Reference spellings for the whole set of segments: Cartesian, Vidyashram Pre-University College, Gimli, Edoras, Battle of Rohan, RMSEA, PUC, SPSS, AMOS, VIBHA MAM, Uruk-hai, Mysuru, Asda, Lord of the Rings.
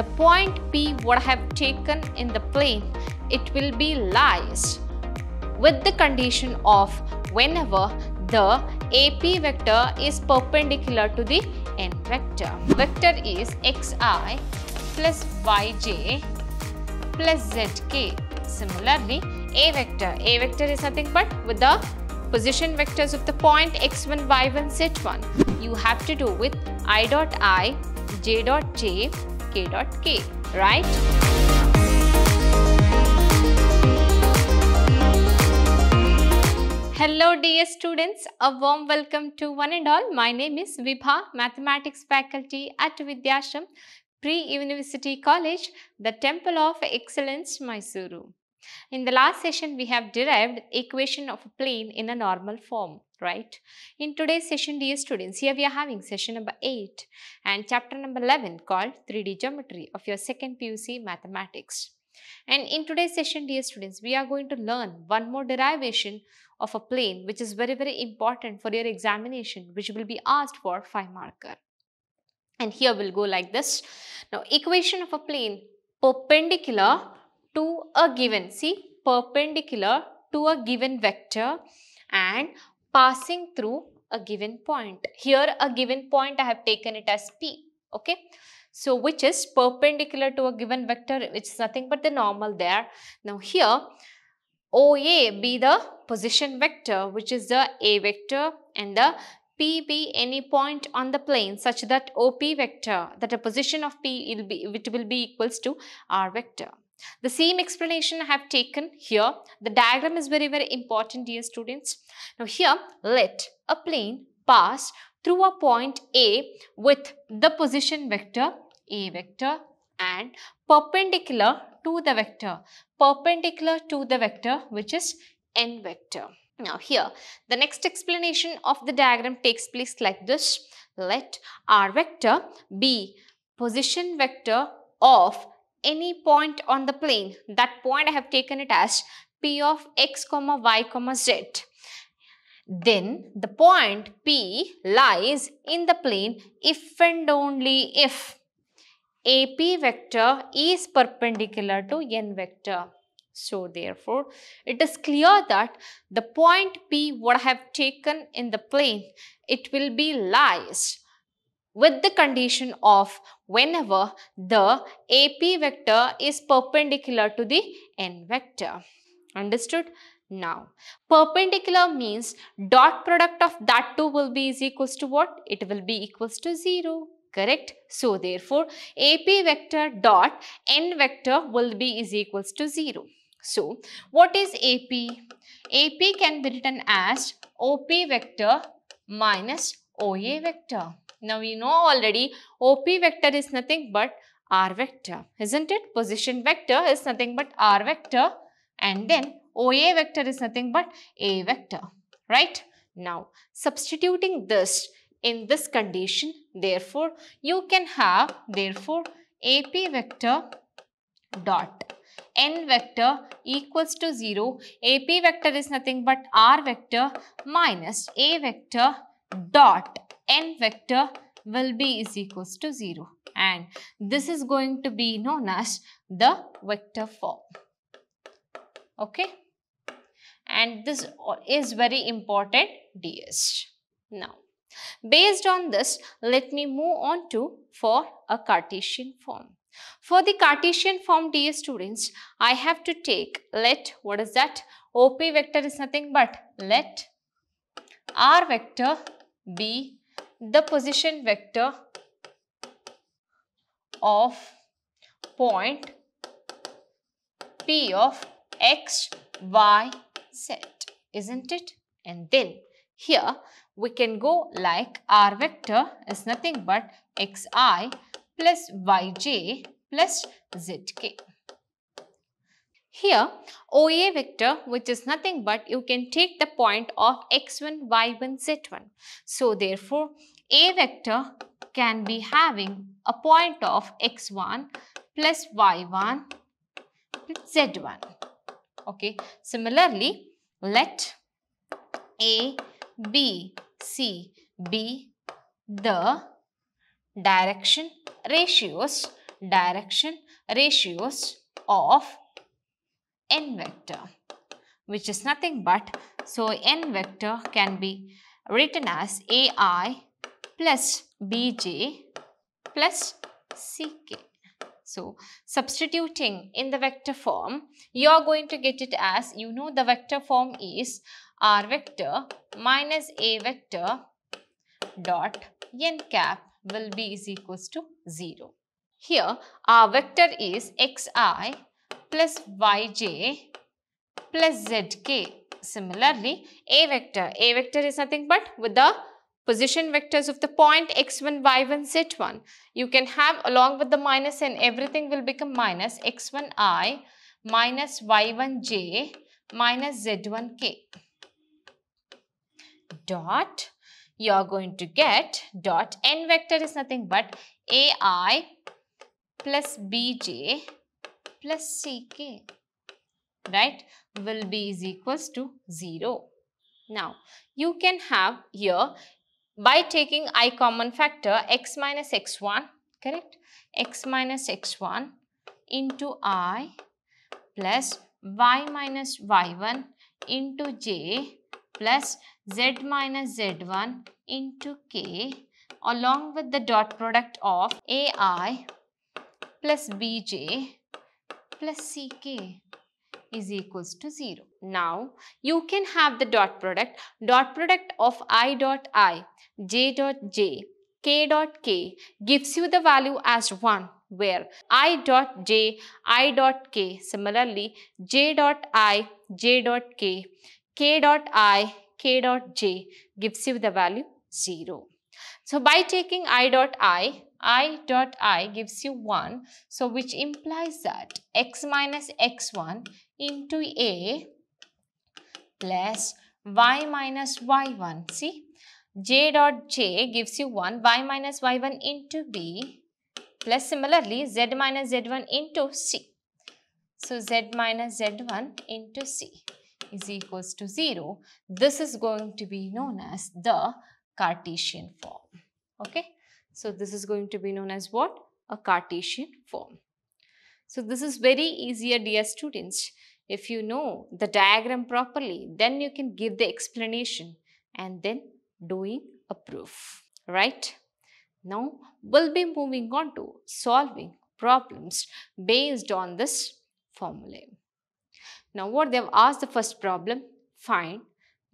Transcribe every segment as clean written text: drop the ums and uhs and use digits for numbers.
The point P would have taken in the plane, it will be liaised with the condition of whenever the AP vector is perpendicular to the N vector. Vector is xi plus yj plus zk. Similarly, A vector is nothing but with the position vectors of the point x1, y1, z1. You have to do with i, j dot j, k dot k, right? Hello dear students, a warm welcome to one and all. My name is Vibha, Mathematics faculty at Vidyashram Pre-University College, the Temple of Excellence, Mysuru. In the last session, we have derived equation of a plane in a normal form, right? In today's session, dear students, here we are having session number 8 and chapter number 11 called 3D Geometry of your second PUC Mathematics. And in today's session, dear students, we are going to learn one more derivation of a plane, which is very, very important for your examination, which will be asked for 5 marker. And here we'll go like this. Now, equation of a plane perpendicular to a given, see, perpendicular to a given vector and passing through a given point. Here, a given point, I have taken it as P, okay? So, which is perpendicular to a given vector, which is nothing but the normal there. Now, here OA be the position vector, which is the A vector, and the P be any point on the plane such that OP vector, that a position of P will be, which will be equals to R vector. The same explanation I have taken here. The diagram is very, very important, dear students. Now, here let a plane pass through a point A with the position vector A vector and perpendicular to the vector, which is N vector. Now, here the next explanation of the diagram takes place like this. Let R vector be position vector of any point on the plane. That point I have taken it as P of x, y, z. Then the point P lies in the plane if and only if AP vector is perpendicular to N vector. So, therefore, it is clear that the point P would have taken in the plane, it will be liaised with the condition of whenever the AP vector is perpendicular to the N vector. Understood? Now, perpendicular means dot product of that two will be is equals to what? It will be equals to 0, correct? So, therefore, AP vector dot N vector will be is equals to 0. So, what is AP? AP can be written as OP vector minus OA vector. Now, you know already OP vector is nothing but R vector, isn't it? Position vector is nothing but R vector, and then OA vector is nothing but A vector, right? Now, substituting this in this condition, therefore, you can have, therefore, AP vector dot N vector equals to 0. AP vector is nothing but R vector minus A vector dot N vector will be is equals to 0. And this is going to be known as the vector form. Okay, and this is very important, DS. Now, based on this, let me move on to for a Cartesian form. For the Cartesian form, DS students, I have to take let, what is that? OP vector is nothing but let R vector be the position vector of point P of X, Y, Z, isn't it? And then here we can go like R vector is nothing but xi plus yj plus zk. Here OA vector, which is nothing but you can take the point of x1, y1, z1. So, therefore, A vector can be having a point of x1 plus y1 plus z1. Okay, similarly, let A, B, C be the direction ratios direction ratios of n vector, which is nothing but, so n vector can be written as ai plus bj plus ck. So substituting in the vector form, you are going to get it as, you know, the vector form is r vector minus a vector dot n cap will be is equals to 0. Here our vector is xi plus yj plus zk. Similarly, a vector is nothing but with the position vectors of the point x1, y1, z1. You can have along with the minus n, everything will become minus x1i minus y1j minus z1k dot, you are going to get dot n vector is nothing but ai plus bj plus ck, right, will be is equals to 0. Now, you can have here by taking I common factor x minus x1, correct? X minus x1 into I plus y minus y1 into j plus z minus z1 into k along with the dot product of ai plus bj plus ck is equals to 0. Now, you can have the dot product of I dot I, j dot j, k dot k gives you the value as 1, where I dot j, I dot k, similarly j dot I, j dot k, k dot I, k dot j gives you the value 0. So, by taking I dot I gives you 1, so which implies that x minus x1 into a plus y minus y1, see, j dot j gives you 1, y minus y1 into b plus similarly z minus z1 into c. So, z minus z1 into c is equals to 0. This is going to be known as the Cartesian form, okay. So, this is going to be known as what? A Cartesian form. So, this is very easier, dear students. If you know the diagram properly, then you can give the explanation and then doing a proof, right? Now, we'll be moving on to solving problems based on this formula. Now, what they have asked, the first problem, find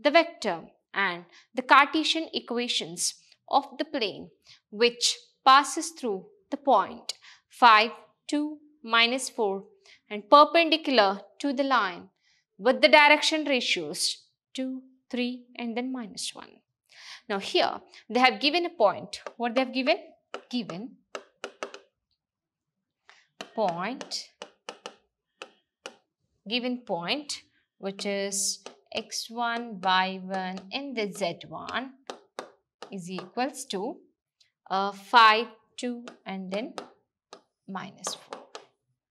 the vector and the Cartesian equations of the plane which passes through the point 5, 2, minus 4 and perpendicular to the line with the direction ratios 2, 3 and then minus 1. Now here they have given a point. What they have given? Given point, which is x1, y1 and the z1 is equals to 5, 2 and then minus 4,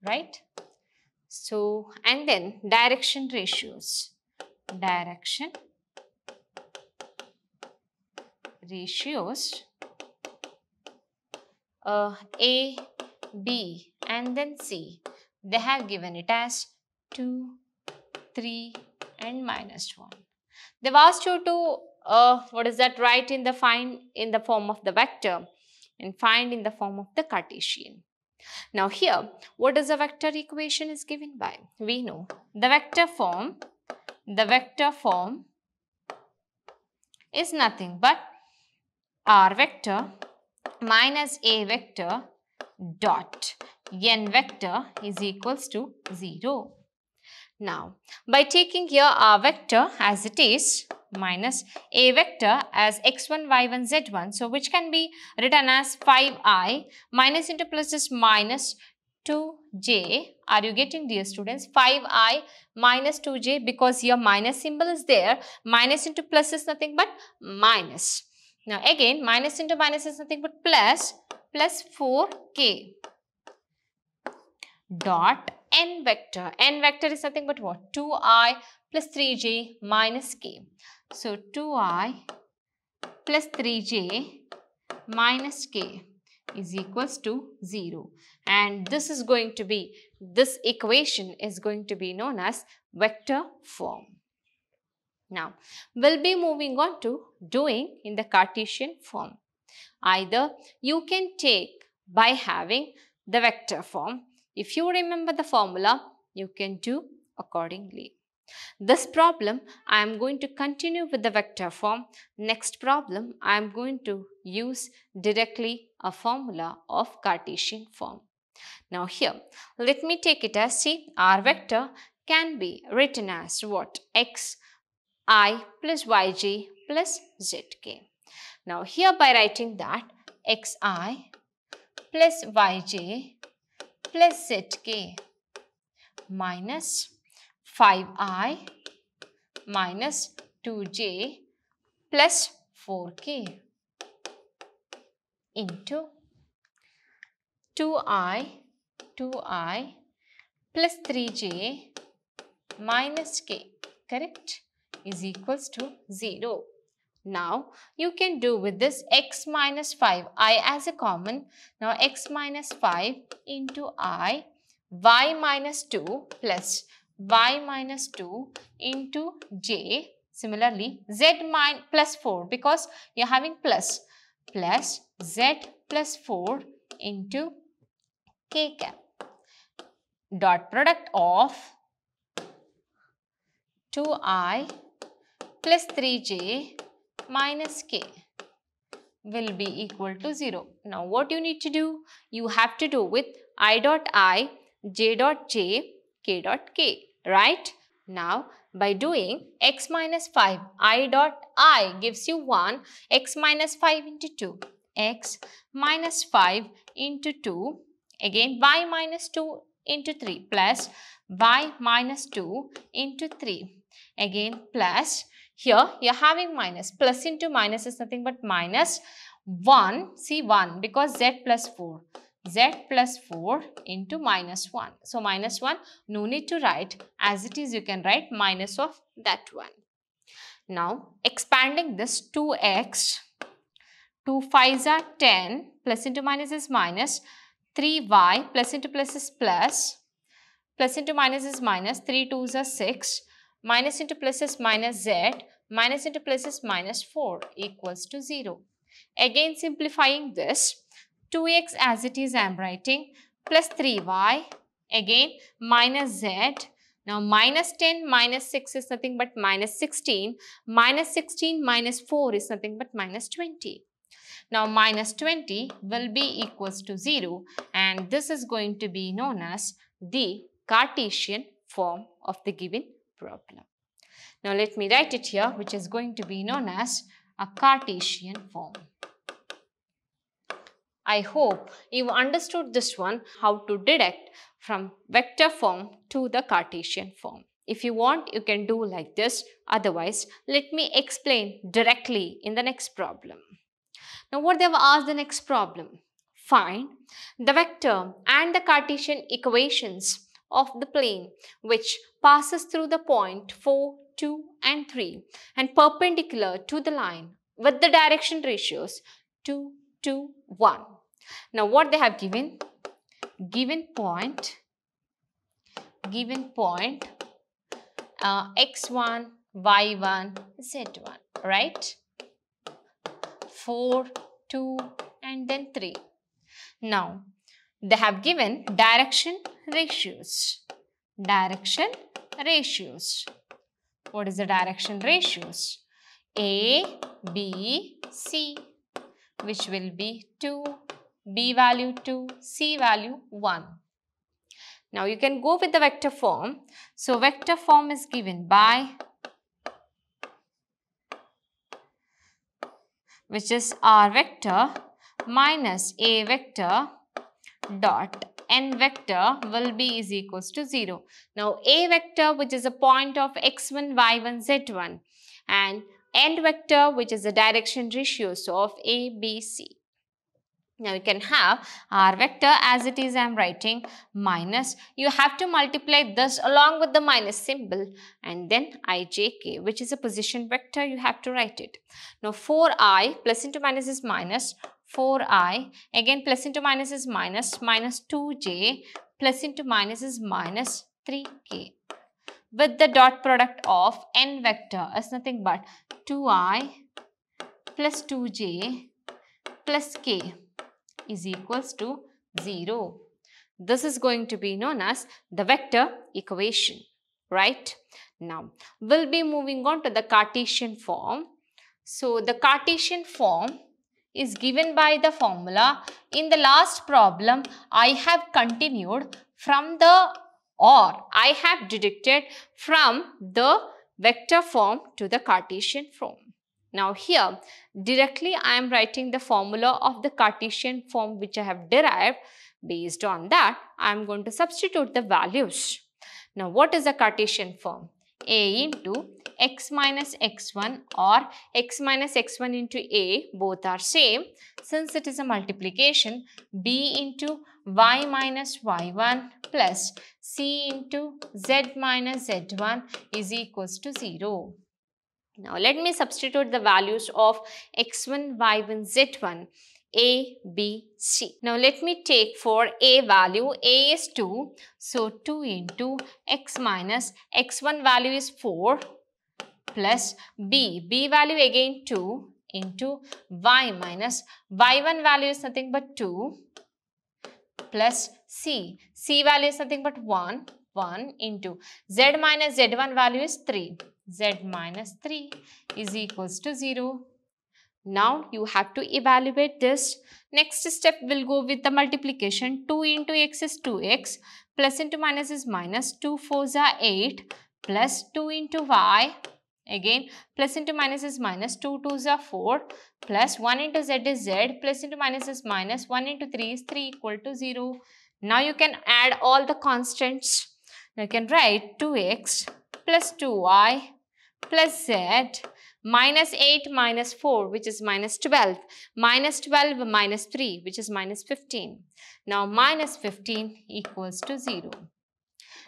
right? So, and then direction ratios, A, B and then C, they have given it as 2, 3 and minus 1. They've asked you to what is that? Write in the find in the form of the vector and find in the form of the Cartesian. Now here, what is the vector equation is given by? We know the vector form. The vector form is nothing but r vector minus a vector dot n vector is equals to 0. Now, by taking here r vector as it is, minus a vector as x1, y1, z1. So, which can be written as 5i minus into plus is minus 2j. Are you getting, dear students? 5i minus 2j, because your minus symbol is there. Minus into plus is nothing but minus. Now, again minus into minus is nothing but plus, plus 4k dot n vector. N vector is nothing but what? 2i plus 3j minus k. So, 2i plus 3j minus k is equals to 0. And this is going to be, this equation is going to be known as vector form. Now, we'll be moving on to doing in the Cartesian form. Either you can take by having the vector form. If you remember the formula, you can do accordingly. This problem, I am going to continue with the vector form. Next problem, I am going to use directly a formula of Cartesian form. Now here, let me take it as, see, our vector can be written as what? X I plus yj plus zk. Now here by writing that xi plus yj plus zk minus 5i minus 2j plus 4k into 2i plus 3j minus k, correct? Is equals to 0. Now you can do with this x minus 5 I as a common. Now x minus 5 into I, y minus 2 plus y minus 2 into j. Similarly z plus 4, because you're having plus, plus z plus 4 into k cap. Dot product of 2i plus 3j minus k will be equal to 0. Now what you need to do? You have to do with I dot I, j dot j, k dot k, right? Now by doing x minus 5, I dot I gives you 1, x minus 5 into 2, x minus 5 into 2, again y minus 2 into 3 plus y minus 2 into 3, again plus. Here you are having minus, plus into minus is nothing but minus 1, see 1, because z plus 4, z plus 4 into minus 1. So minus 1, no need to write, as it is you can write minus of that one. Now expanding this 2x, 2 5s are 10, plus into minus is minus, 3y, plus into plus is plus into minus is minus, 3 2s are 6, minus into plus is minus z, minus into plus is minus 4 equals to 0. Again simplifying this, 2x as it is I am writing, plus 3y, again minus z. Now minus 10 minus 6 is nothing but minus 16, minus 16 minus 4 is nothing but minus 20. Now minus 20 will be equals to 0, and this is going to be known as the Cartesian form of the given problem. Now let me write it here, which is going to be known as a Cartesian form. I hope you understood this one, how to deduct from vector form to the Cartesian form. If you want, you can do like this. Otherwise, let me explain directly in the next problem. Now what they have asked the next problem? Find the vector and the Cartesian equations of the plane which passes through the point 4, 2 and 3 and perpendicular to the line with the direction ratios 2, 2, 1. Now what they have given? Given point x1, y1, z1, right? 4, 2 and then 3. Now they have given direction ratios. Direction ratios. What is the direction ratios? A, B, C, which will be 2, B value 2, C value 1. Now you can go with the vector form. So vector form is given by, which is R vector minus A vector dot n vector will be is equals to 0. Now A vector, which is a point of x1, y1, z1, and n vector, which is the direction ratios of A, B, C. Now you can have R vector as it is I am writing minus, you have to multiply this along with the minus symbol, and then ijk, which is a position vector, you have to write it. Now 4i plus into minus is minus, 4i. Again, plus into minus is minus, minus 2j, plus into minus is minus 3k. With the dot product of n vector is nothing but 2i plus 2j plus k is equals to 0. This is going to be known as the vector equation, right? Now, we'll be moving on to the Cartesian form. So, the Cartesian form is given by the formula. In the last problem, I have continued from the I have deducted from the vector form to the Cartesian form. Now here, directly I am writing the formula of the Cartesian form which I have derived. Based on that, I am going to substitute the values. Now what is the Cartesian form? A into x minus x1 or x minus x1 into a, both are same. Since it is a multiplication, b into y minus y1 plus c into z minus z1 is equals to 0. Now let me substitute the values of x1, y1, z1, a, b, c. Now let me take for a value, a is 2. So 2 into x minus x1 value is 4 plus b value again 2 into y minus y1 value is nothing but 2 plus c value is nothing but 1 into z minus z1 value is 3. Z minus 3 is equals to 0. Now you have to evaluate this. Next step will go with the multiplication. 2 into x is 2x, plus into minus is minus, 2 4s are 8, plus 2 into y, again plus into minus is minus, 2 2s are 4, plus 1 into z is z, plus into minus is minus, 1 into 3 is 3 equal to 0. Now you can add all the constants. Now you can write 2x plus 2y plus z minus 8 minus 4, which is minus 12, minus 12 minus 3, which is minus 15. Now minus 15 equals to 0.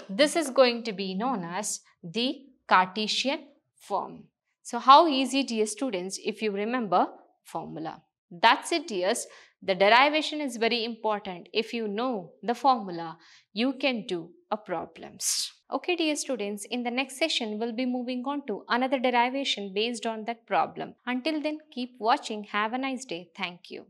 This is going to be known as the Cartesian form. So how easy, dear students, if you remember formula. That's it, dears. The derivation is very important. If you know the formula, you can do a problems. Okay, dear students, in the next session, we'll be moving on to another derivation based on that problem. Until then, keep watching. Have a nice day. Thank you.